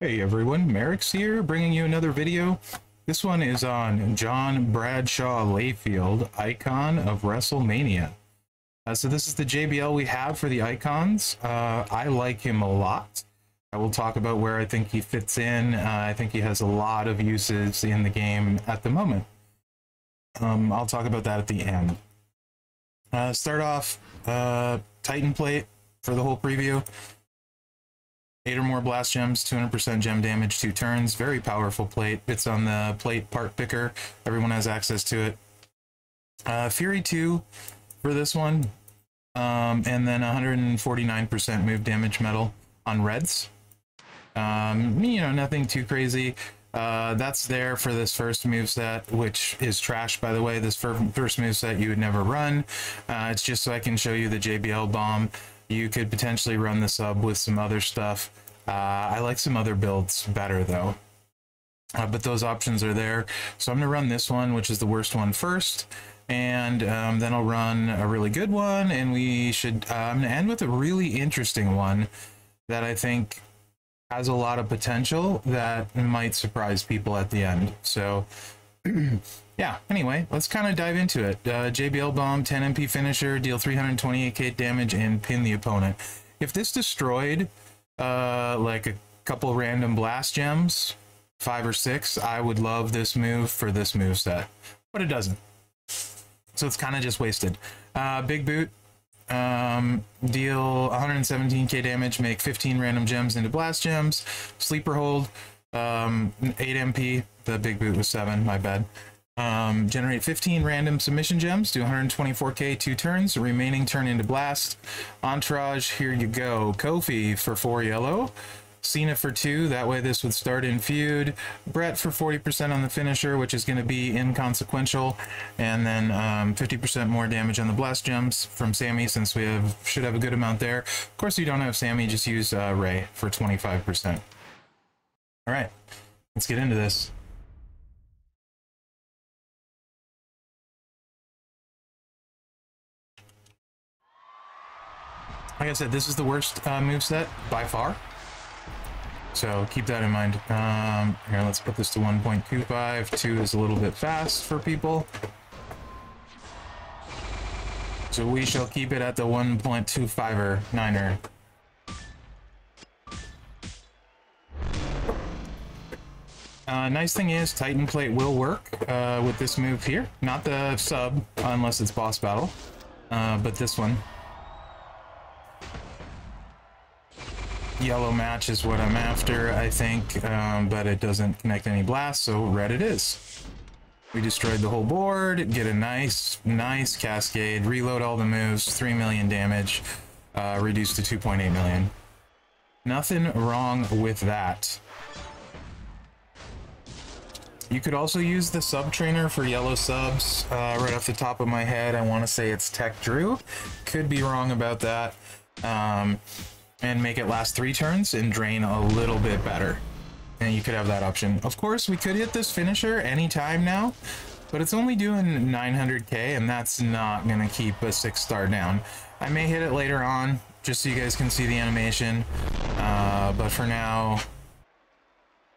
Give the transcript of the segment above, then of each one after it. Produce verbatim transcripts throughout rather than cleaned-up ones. Hey everyone, Mherex here, bringing you another video. This one is on John Bradshaw Layfield, icon of WrestleMania. Uh, so this is the J B L we have for the icons. Uh, I like him a lot. I will talk about where I think he fits in. Uh, I think he has a lot of uses in the game at the moment. Um, I'll talk about that at the end. Uh, start off, uh, Titan Plate for the whole preview. eight or more blast gems, two hundred percent gem damage, two turns. Very powerful plate. It's on the plate part picker. Everyone has access to it. Uh, Fury two for this one. Um, and then one hundred forty-nine percent move damage metal on reds. Um, you know, nothing too crazy. Uh, that's there for this first moveset, which is trash, by the way. This first moveset you would never run. Uh, it's just so I can show you the J B L bomb. You could potentially run the sub with some other stuff. Uh, I like some other builds better though. Uh, but those options are there. So I'm gonna run this one, which is the worst one first. And um, then I'll run a really good one. And we should, uh, I'm gonna end with a really interesting one that I think has a lot of potential that might surprise people at the end. So yeah, anyway, let's kind of dive into it. Uh, J B L bomb, ten M P finisher, deal three hundred twenty-eight K damage and pin the opponent. If this destroyed uh, like a couple random blast gems, five or six, I would love this move for this moveset, but it doesn't. So it's kind of just wasted. Uh, big boot, um, deal one hundred seventeen K damage, make fifteen random gems into blast gems. Sleeper hold, um, eight M P. The big boot was seven, my bad. Um, generate fifteen random submission gems, do one hundred twenty-four K, two turns, remaining turn into blast. Entourage, here you go. Kofi for four yellow, Sina for two, that way this would start in feud. Brett for forty percent on the finisher, which is gonna be inconsequential. And then fifty percent um, more damage on the blast gems from Sammy, since we have should have a good amount there. Of course, you don't have Sammy, just use uh, Ray for twenty-five percent. All right, let's get into this. Like I said, this is the worst uh, moveset by far, so keep that in mind. Um, here, let's put this to one point two five. two is a little bit fast for people, so we shall keep it at the one point two five-er, niner. Uh, nice thing is, Titan Plate will work uh, with this move here. Not the sub, unless it's boss battle, uh, but this one. Yellow match is what I'm after, I think, um, but it doesn't connect any blasts, so red it is. We destroyed the whole board, get a nice, nice cascade, reload all the moves, three million damage, uh, reduced to two point eight million. Nothing wrong with that. You could also use the sub trainer for yellow subs. Uh, right off the top of my head, I want to say it's Tech Drew. Could be wrong about that. Um, and make it last three turns and drain a little bit better, and you could have that option. Of course, we could hit this finisher anytime now, but it's only doing nine hundred K, and that's not gonna keep a six star down. I may hit it later on just so you guys can see the animation, uh, but for now,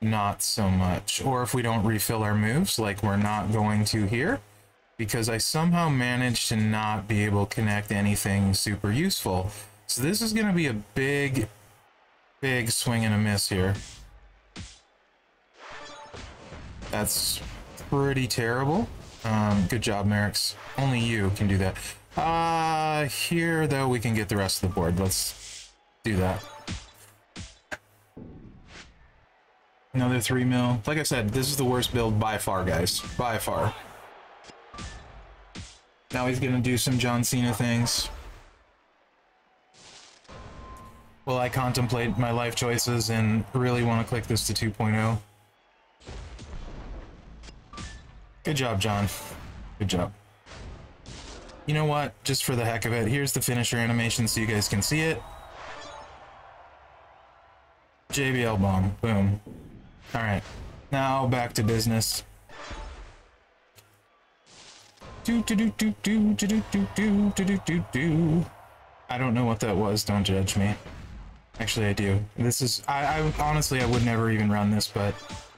not so much. Or if we don't refill our moves, like we're not going to here, because I somehow managed to not be able to connect anything super useful. So this is going to be a big, big swing and a miss here. That's pretty terrible. Um, good job, Mherex. Only you can do that. Uh, here, though, we can get the rest of the board. Let's do that. Another three mil. Like I said, this is the worst build by far, guys. By far. Now he's going to do some John Cena things. Well, I contemplate my life choices and really want to click this to two point oh. Good job, John. Good job. You know what? Just for the heck of it, here's the finisher animation so you guys can see it. J B L bomb. Boom. All right. Now back to business. Do do do do do do do do do do do. I don't know what that was. Don't judge me. Actually, I do. This is... I, I honestly, I would never even run this, but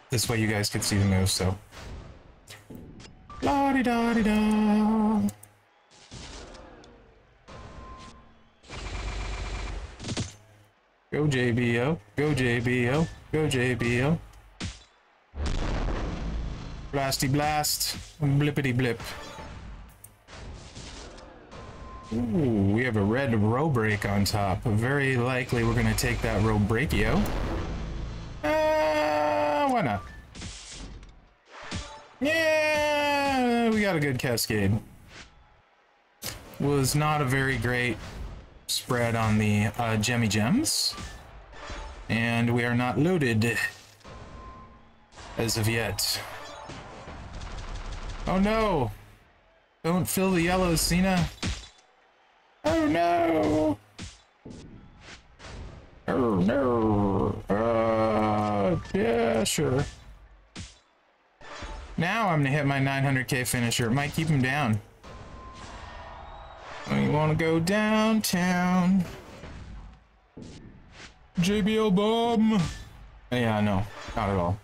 this way you guys could see the moves, so... La-di-da-di-da! Go J B O! Go J B O! Go J B O! Blasty blast! Blippity blip! Ooh, we have a red row break on top. Very likely we're gonna take that row breakio. Uh, why not? Yeah, we got a good cascade. Was not a very great spread on the uh, Jemmy Gems. And we are not loaded as of yet. Oh no! Don't fill the yellow, Sina. Oh no! Oh no! Uh, yeah, sure. Now I'm gonna hit my nine hundred K finisher. It might keep him down. We wanna go downtown. J B L bomb! Yeah, no, not at all.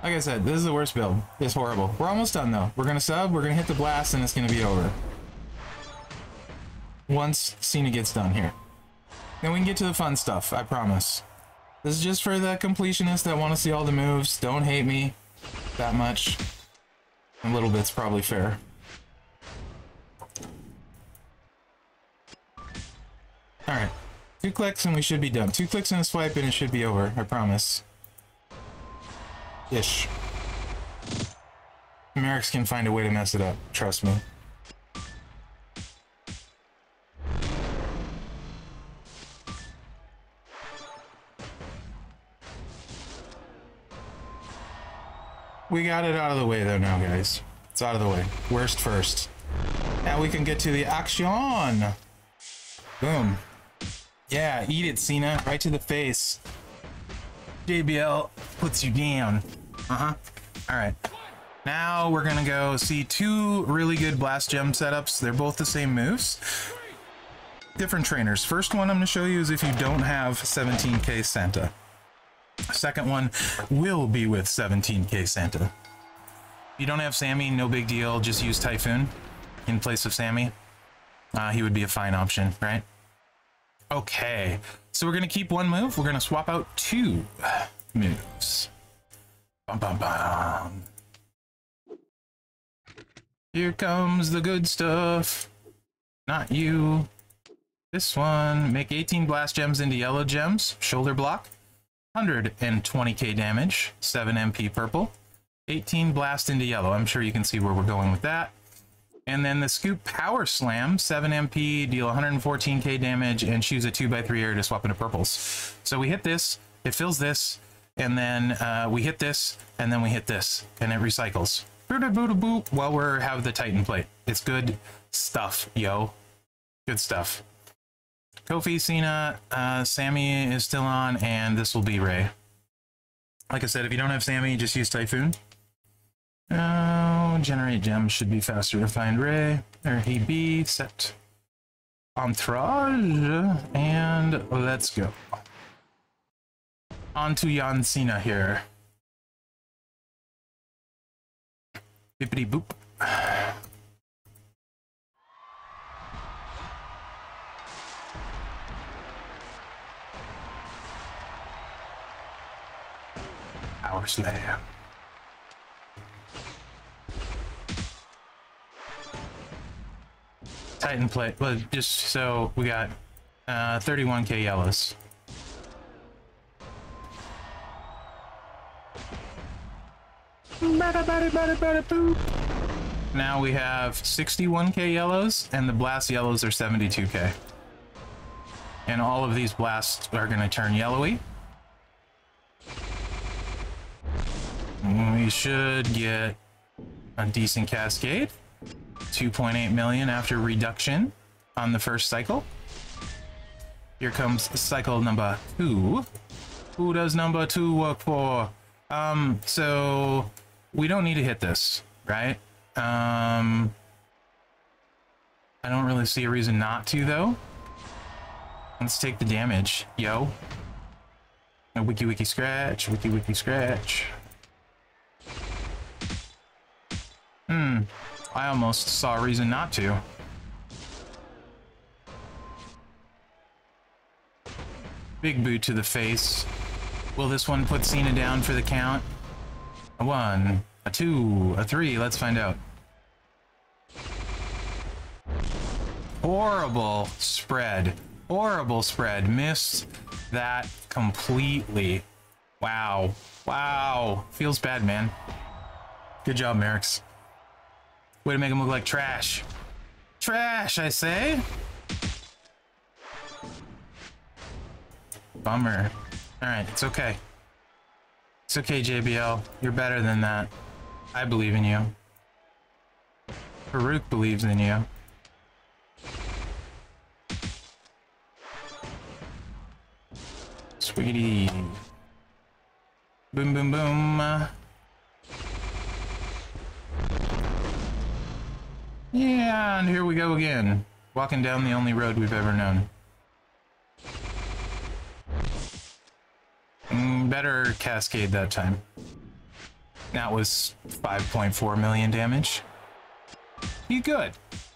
Like I said, this is the worst build. It's horrible. We're almost done though. We're gonna sub, we're gonna hit the blast, and it's gonna be over. Once Cena gets done here. Then we can get to the fun stuff, I promise. This is just for the completionists that want to see all the moves. Don't hate me that much. A little bit's probably fair. Alright. Two clicks and we should be done. Two clicks and a swipe and it should be over, I promise. Ish. Mherex can find a way to mess it up, trust me. We got it out of the way though now, guys. It's out of the way. Worst first. Now we can get to the action! Boom. Yeah, eat it, Cena. Right to the face. J B L puts you down. Uh-huh. Alright. Now we're gonna go see two really good blast gem setups. They're both the same moves. Different trainers. First one I'm gonna show you is if you don't have seventeen K Santa. Second one will be with seventeen K Santa. If you don't have Sammy, no big deal. Just use Typhoon in place of Sammy. Uh, he would be a fine option, right? Okay, so we're gonna keep one move. We're gonna swap out two moves. Bum, bum, bum. Here comes the good stuff. Not you. This one. Make eighteen blast gems into yellow gems. Shoulder block. one hundred twenty K damage, seven M P purple, eighteen blast into yellow. I'm sure you can see where we're going with that. And then the scoop power slam, seven M P, deal one hundred fourteen K damage, and choose a two by three area to swap into purples. So we hit this, it fills this, and then uh, we hit this, and then we hit this, and it recycles. While we have the Titan plate. It's good stuff, yo. Good stuff. Kofi, Cena, uh, Sammy is still on, and this will be Ray. Like I said, if you don't have Sammy, just use Typhoon. Oh, generate gems should be faster to find Ray. There he be, set. Entourage, and let's go. On to John Cena here. Bippity boop. Power slam. Titan plate. Well, just so we got uh, thirty-one K yellows. Now we have sixty-one K yellows, and the blast yellows are seventy-two K. And all of these blasts are going to turn yellowy. We should get a decent cascade. two point eight million after reduction on the first cycle. Here comes cycle number two. Who does number two work for? Um, so we don't need to hit this, right? Um, I don't really see a reason not to though. Let's take the damage, yo. A wiki wiki scratch, wiki wiki scratch. Hmm, I almost saw a reason not to. Big boot to the face. Will this one put Sina down for the count? A one, a two, a three, let's find out. Horrible spread. Horrible spread. Missed that completely. Wow. Wow. Feels bad, man. Good job, Mherex. Way to make him look like trash. Trash, I say. Bummer. Alright, it's okay. It's okay, J B L. You're better than that. I believe in you. Peruk believes in you. Sweetie. Boom, boom, boom. Yeah, and here we go again. Walking down the only road we've ever known. Mm, better cascade that time. That was five point four million damage. He's good.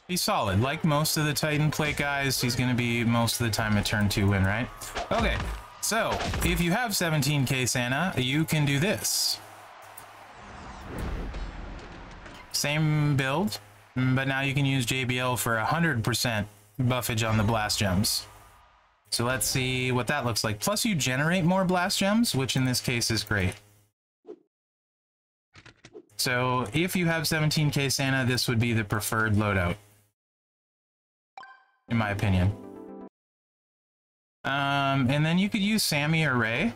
He's solid. Like most of the Titan Plate guys, he's going to be most of the time a turn two win, right? Okay. So, if you have seventeen K Santa, you can do this. Same build, but now you can use J B L for one hundred percent buffage on the blast gems. So let's see what that looks like. Plus you generate more blast gems, which in this case is great. So if you have seventeen K Santa, this would be the preferred loadout, in my opinion. Um, and then you could use Sammy or Ray.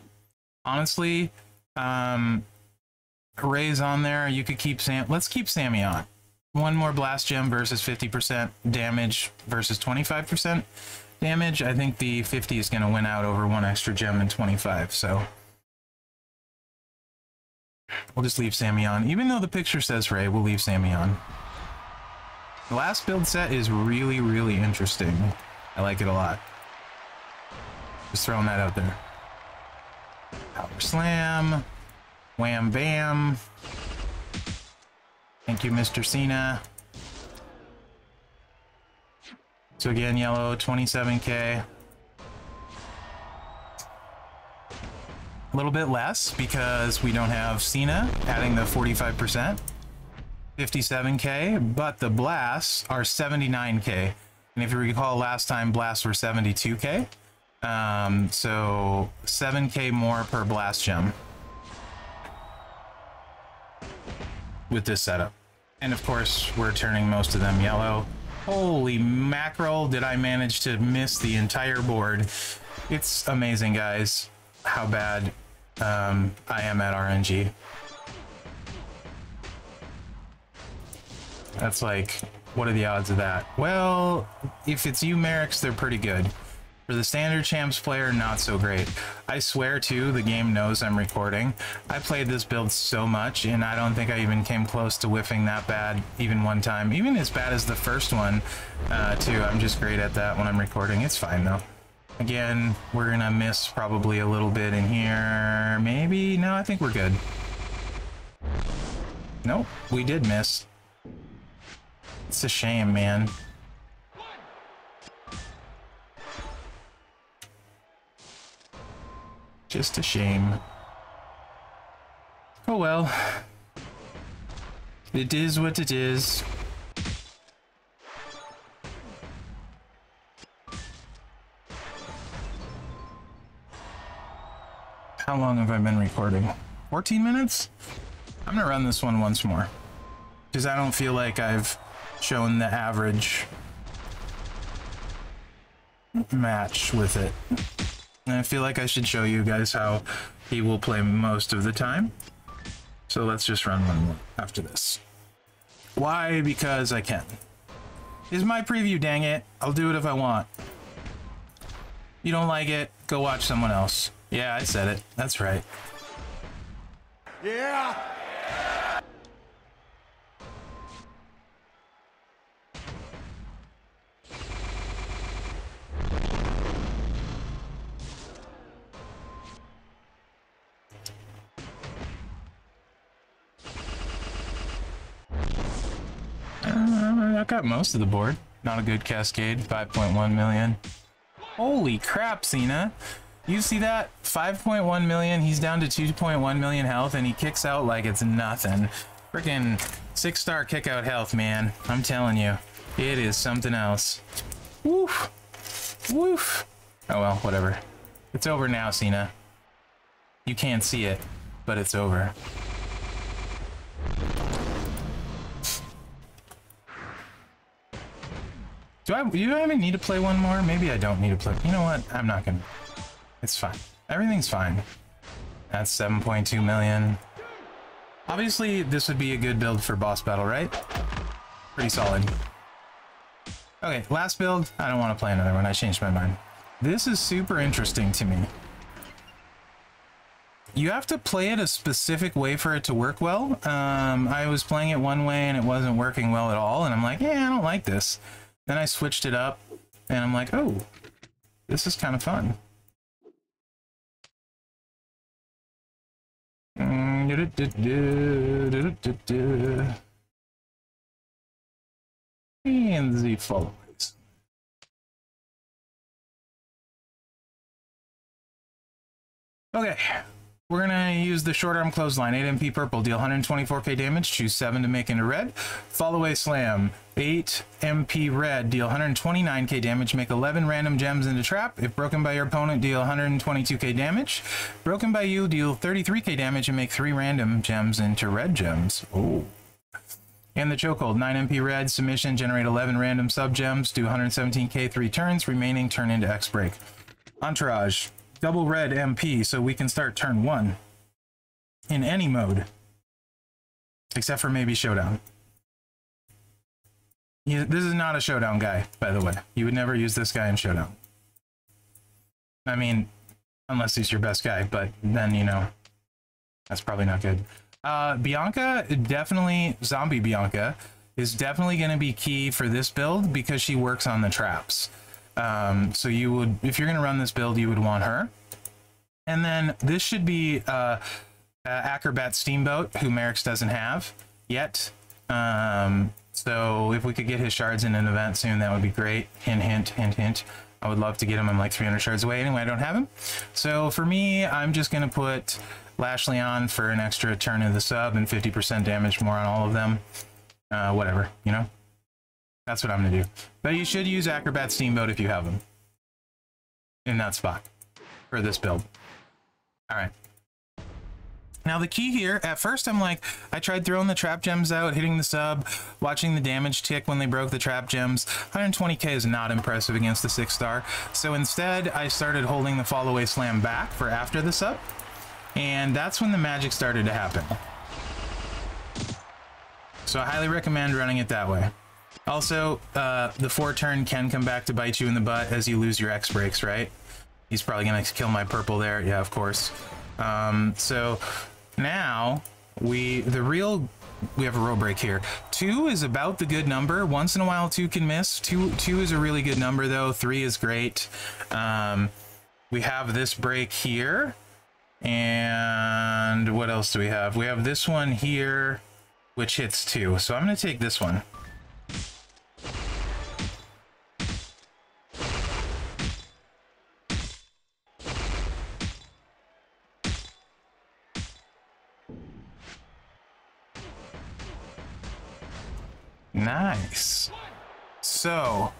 Honestly, um, Ray's on there. You could keep Sam. Let's keep Sammy on. One more blast gem versus fifty percent damage versus twenty-five percent damage. I think the fifty is going to win out over one extra gem and twenty-five. So we'll just leave Sammy on. Even though the picture says Ray, we'll leave Sammy on. The last build set is really, really interesting. I like it a lot. Just throwing that out there. Power slam. Wham bam. Thank you, Mister Cena. So again, yellow, twenty-seven K. A little bit less because we don't have Cena adding the forty-five percent. fifty-seven K, but the blasts are seventy-nine K. And if you recall last time, blasts were seventy-two K. Um, so seven K more per blast gem with this setup. And of course, we're turning most of them yellow. Holy mackerel, did I manage to miss the entire board? It's amazing, guys, how bad um, I am at R N G. That's like, what are the odds of that? Well, if it's you, Mherex, they're pretty good. For the standard champs player, not so great. I swear too, the game knows I'm recording. I played this build so much, and I don't think I even came close to whiffing that bad even one time. Even as bad as the first one, uh, too. I'm just great at that when I'm recording. It's fine, though. Again, we're gonna miss probably a little bit in here. Maybe? No, I think we're good. Nope, we did miss. It's a shame, man. Just a shame. Oh well. It is what it is. How long have I been recording? fourteen minutes? I'm gonna run this one once more. Because I don't feel like I've shown the average match with it. And I feel like I should show you guys how he will play most of the time. So let's just run one more after this. Why? Because I can. It's my preview, dang it. I'll do it if I want. You don't like it? Go watch someone else. Yeah, I said it. That's right. Yeah! Uh, I got most of the board. Not a good cascade. five point one million. Holy crap, Sina. You see that? five point one million. He's down to two point one million health, and he kicks out like it's nothing. Freaking six-star kick-out health, man. I'm telling you. It is something else. Woof. Woof. Oh, well, whatever. It's over now, Sina. You can't see it, but it's over. Do I, do I even need to play one more? Maybe I don't need to play. You know what? I'm not gonna. It's fine. Everything's fine. That's seven point two million. Obviously, this would be a good build for boss battle, right? Pretty solid. Okay, last build. I don't want to play another one. I changed my mind. This is super interesting to me. You have to play it a specific way for it to work well. Um, I was playing it one way and it wasn't working well at all. And I'm like, yeah, I don't like this. Then I switched it up and I'm like, oh, this is kind of fun. And the followers. Okay. We're gonna use the short arm clothesline, eight M P purple, deal one hundred twenty-four K damage, choose seven to make into red. Fall away slam, eight M P red, deal one hundred twenty-nine K damage, make eleven random gems into trap. If broken by your opponent, deal one hundred twenty-two K damage. Broken by you, deal thirty-three K damage and make three random gems into red gems. Oh. And the chokehold, nine M P red, submission, generate eleven random sub gems, do one hundred seventeen K three turns, remaining turn into X break. Entourage. Double red M P, so we can start turn one in any mode, except for maybe Showdown. Yeah, this is not a Showdown guy, by the way. You would never use this guy in Showdown. I mean, unless he's your best guy, but then, you know, that's probably not good. Uh, Bianca, definitely, Zombie Bianca, is definitely going to be key for this build because she works on the traps. Um, so you would, if you're going to run this build, you would want her. And then this should be uh, uh, Acrobat Steamboat, who Mherex doesn't have yet. Um, so if we could get his shards in an event soon, that would be great. Hint, hint, hint, hint. I would love to get him. I'm like three hundred shards away. Anyway, I don't have him. So for me, I'm just going to put Lashley on for an extra turn of the sub and fifty percent damage more on all of them. Uh, whatever, you know. That's what I'm going to do. But you should use Acrobat Steamboat if you have them in that spot for this build. All right. Now the key here, at first I'm like, I tried throwing the trap gems out, hitting the sub, watching the damage tick when they broke the trap gems. one hundred twenty K is not impressive against the six star. So instead I started holding the fall away slam back for after the sub. And that's when the magic started to happen. So I highly recommend running it that way. Also, uh, the four turn can come back to bite you in the butt as you lose your X breaks, right? He's probably going to kill my purple there. Yeah, of course. Um, so now we, the real, we have a row break here. Two is about the good number. Once in a while, two can miss. Two, two is a really good number though. Three is great. Um, we have this break here. And what else do we have? We have this one here, which hits two. So I'm going to take this one. Nice. So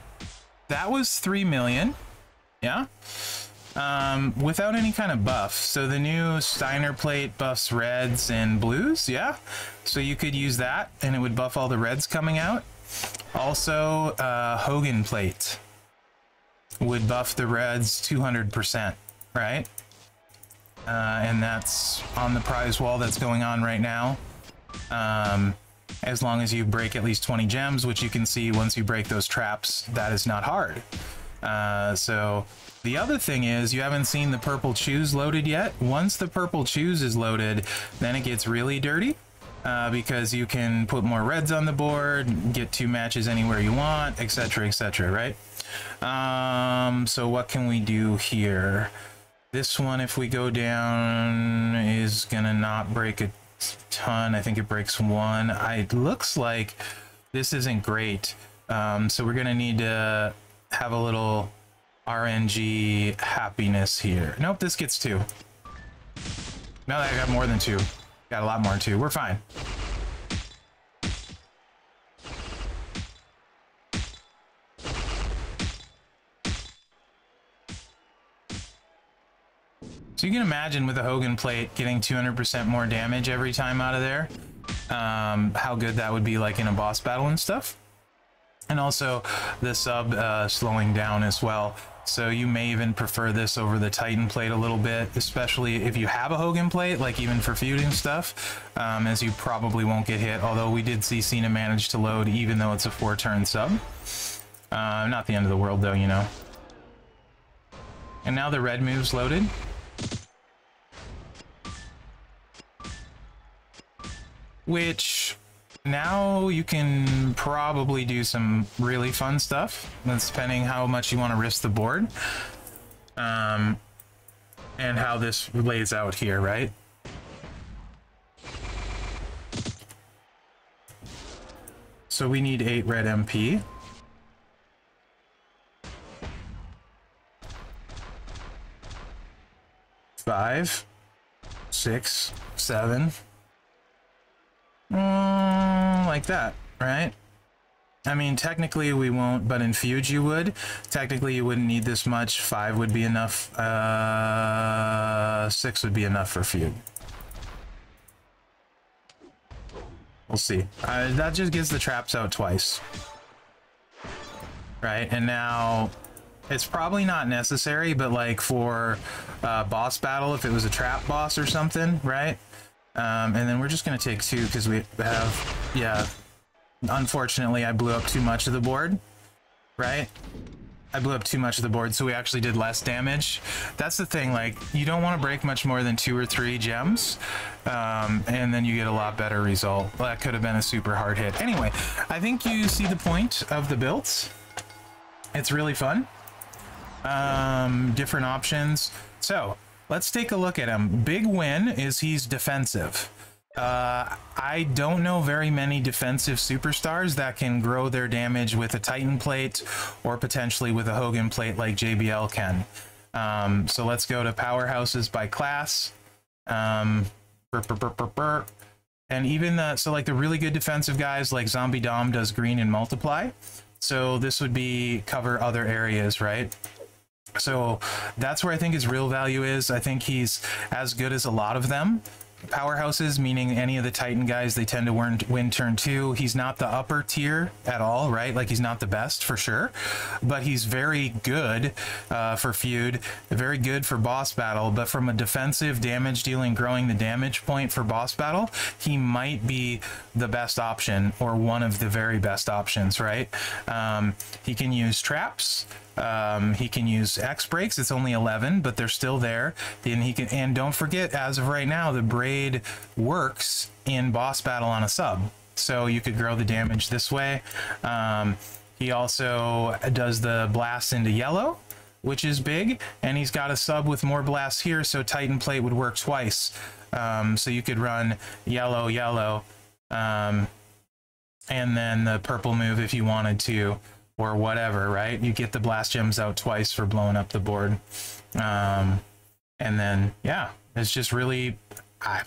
that was three million. Yeah. Um, without any kind of buff. So the new Steiner plate buffs reds and blues. Yeah. So you could use that and it would buff all the reds coming out. Also, uh, Hogan plate would buff the reds two hundred percent, right? Uh, and that's on the prize wall that's going on right now. Um, As long as you break at least twenty gems, which you can see once you break those traps, that is not hard. Uh, so the other thing is you haven't seen the purple choose loaded yet. Once the purple choose is loaded, then it gets really dirty uh, because you can put more reds on the board, get two matches anywhere you want, et cetera, et cetera, right? Um, so what can we do here? This one, if we go down, is gonna not break a ton. I think it breaks one. I, it looks like this isn't great. Um, so we're gonna need to have a little R N G happiness here. Nope, this gets two. Now that I got more than two. Got a lot more than two. We're fine. So you can imagine with a Hogan plate getting two hundred percent more damage every time out of there, um, how good that would be like in a boss battle and stuff. And also the sub uh, slowing down as well. So you may even prefer this over the Titan plate a little bit, especially if you have a Hogan plate, like even for feuding stuff, um, as you probably won't get hit. Although we did see Cena manage to load even though it's a four turn sub. Uh, not the end of the world though, you know. And now the red move's loaded. Which now you can probably do some really fun stuff. That's depending how much you want to risk the board, um, and how this lays out here, right? So we need eight red M P. Five, six, seven. Mm, like that, right? I mean, technically we won't, but in Feud you would. Technically you wouldn't need this much. Five would be enough. Uh, six would be enough for Feud. We'll see. Uh, that just gets the traps out twice. Right, and now it's probably not necessary, but like for uh, boss battle, if it was a trap boss or something, right? Um, and then we're just going to take two because we have, yeah, unfortunately I blew up too much of the board, right? I blew up too much of the board, so we actually did less damage. That's the thing, like, you don't want to break much more than two or three gems, um, and then you get a lot better result. Well, that could have been a super hard hit. Anyway, I think you see the point of the builds. It's really fun. Um, different options. So let's take a look at him. Big win is he's defensive. Uh, I don't know very many defensive superstars that can grow their damage with a Titan plate or potentially with a Hogan plate like J B L can. Um, so let's go to powerhouses by class. Um, burr, burr, burr, burr, burr. And even the, so like the really good defensive guys like Zombie Dom does green and multiply. So this would be cover other areas, right? So that's where I think his real value is. I think he's as good as a lot of them. Powerhouses, meaning any of the Titan guys, they tend to win, win turn two. He's not the upper tier at all, right? Like he's not the best for sure, but he's very good uh, for feud, very good for boss battle. But from a defensive damage dealing, growing the damage point for boss battle, he might be the best option or one of the very best options, right? Um, he can use traps. Um, he can use X breaks. It's only eleven, but they're still there. Then he can, and don't forget, as of right now, the braid works in boss battle on a sub, so you could grow the damage this way. Um, he also does the blast into yellow, which is big, and he's got a sub with more blasts here, so Titan plate would work twice. Um, so you could run yellow, yellow, um, and then the purple move if you wanted to, or whatever, right? You get the blast gems out twice for blowing up the board. Um, and then, yeah, it's just really, I,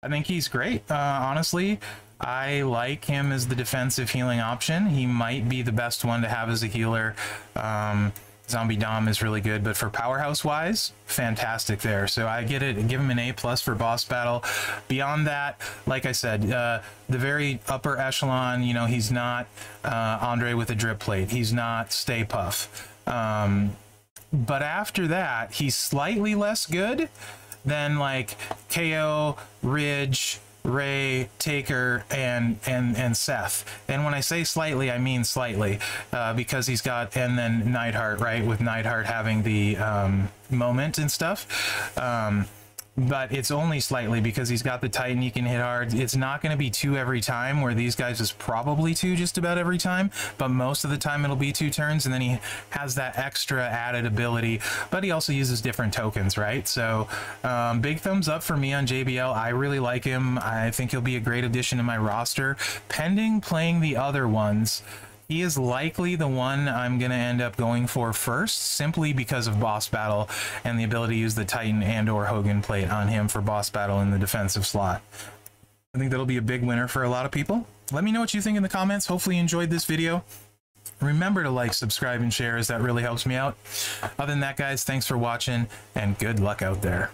I think he's great. Uh, honestly, I like him as the defensive healing option. He might be the best one to have as a healer. Um, Zombie Dom is really good, but for powerhouse wise, fantastic there. So I get it, give him an A plus for boss battle. Beyond that, like I said, uh, the very upper echelon, you know, he's not uh, Andre with a drip plate. He's not Stay Puff. Um, but after that, he's slightly less good than like K O, Ridge, Ray, Taker, and and and Seth. And when I say slightly, I mean slightly, uh, because he's got, and then Neidhart, right? With Neidhart having the um, moment and stuff. Um, but it's only slightly because he's got the Titan. He can hit hard. It's not going to be two every time, where these guys is probably two just about every time, but most of the time it'll be two turns, and then he has that extra added ability, but he also uses different tokens, right? So um, big thumbs up for me on J B L. I really like him. I think he'll be a great addition to my roster. Pending playing the other ones, he is likely the one I'm going to end up going for first, simply because of boss battle and the ability to use the Titan and or Hogan plate on him for boss battle in the defensive slot. I think that'll be a big winner for a lot of people. Let me know what you think in the comments. Hopefully you enjoyed this video. Remember to like, subscribe, and share, as that really helps me out. Other than that, guys, thanks for watching, and good luck out there.